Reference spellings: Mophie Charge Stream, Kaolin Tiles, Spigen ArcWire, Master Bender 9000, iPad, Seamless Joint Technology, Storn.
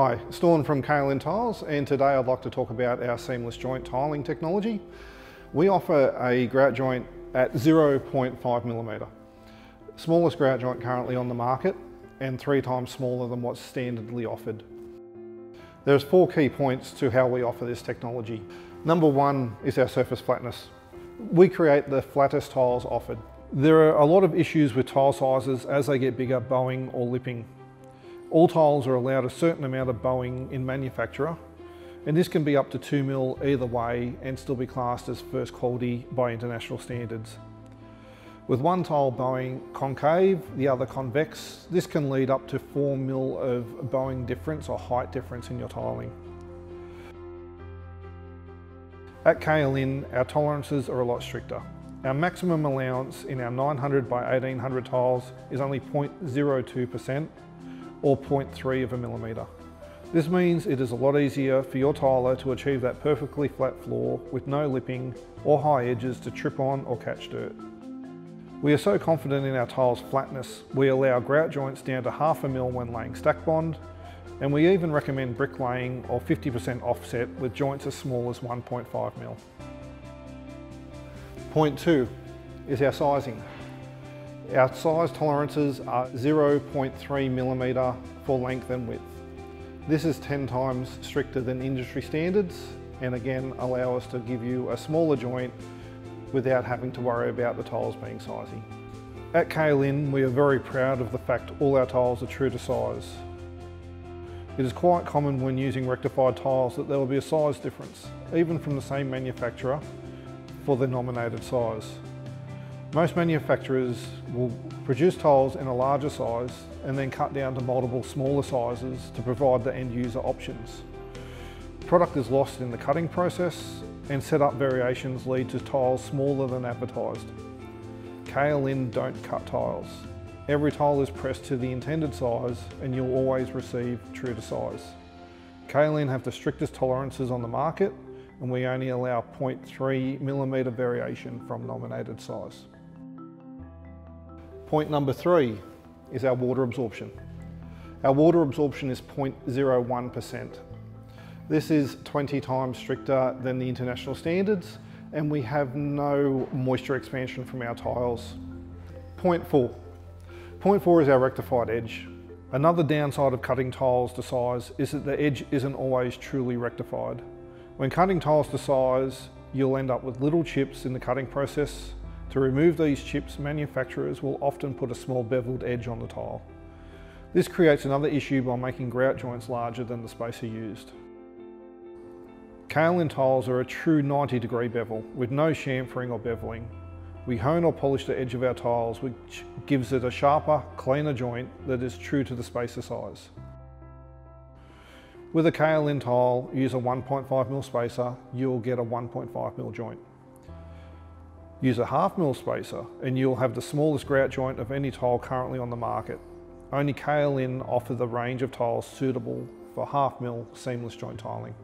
Hi, Storn from Kaolin Tiles, and today I'd like to talk about our seamless joint tiling technology. We offer a grout joint at 0.5 millimetre. Smallest grout joint currently on the market and 3 times smaller than what's standardly offered. There's 4 key points to how we offer this technology. Number 1 is our surface flatness. We create the flattest tiles offered. There are a lot of issues with tile sizes as they get bigger, bowing or lipping. All tiles are allowed a certain amount of bowing in manufacturer, and this can be up to 2 mil either way and still be classed as first quality by international standards. With one tile bowing concave, the other convex, this can lead up to 4 mil of bowing difference or height difference in your tiling. At Kaolin, our tolerances are a lot stricter. Our maximum allowance in our 900 by 1800 tiles is only 0.02%. or 0.3 of a millimetre. This means it is a lot easier for your tiler to achieve that perfectly flat floor with no lipping or high edges to trip on or catch dirt. We are so confident in our tile's flatness, we allow grout joints down to 0.5 mil when laying stack bond, and we even recommend bricklaying or 50% offset with joints as small as 1.5 mil. Point 2 is our sizing. Our size tolerances are 0.3 millimetre for length and width. This is 10 times stricter than industry standards, and again allow us to give you a smaller joint without having to worry about the tiles being sizey. At Kaolin, we are very proud of the fact all our tiles are true to size. It is quite common when using rectified tiles that there will be a size difference, even from the same manufacturer, for the nominated size. Most manufacturers will produce tiles in a larger size and then cut down to multiple smaller sizes to provide the end user options. Product is lost in the cutting process, and setup variations lead to tiles smaller than advertised. Kaolin don't cut tiles. Every tile is pressed to the intended size, and you'll always receive true to size. Kaolin have the strictest tolerances on the market, and we only allow 0.3 millimetre variation from nominated size. Point number 3 is our water absorption. Our water absorption is 0.01%. This is 20 times stricter than the international standards, and we have no moisture expansion from our tiles. Point 4. Point 4 is our rectified edge. Another downside of cutting tiles to size is that the edge isn't always truly rectified. When cutting tiles to size, you'll end up with little chips in the cutting process. To remove these chips, manufacturers will often put a small beveled edge on the tile. This creates another issue by making grout joints larger than the spacer used. Kaolin tiles are a true 90-degree bevel with no chamfering or beveling. We hone or polish the edge of our tiles, which gives it a sharper, cleaner joint that is true to the spacer size. With a Kaolin tile, use a 1.5 mil spacer, you'll get a 1.5 mil joint. Use a 0.5 mil spacer and you'll have the smallest grout joint of any tile currently on the market. Only Kaolin offer the range of tiles suitable for 0.5 mil seamless joint tiling.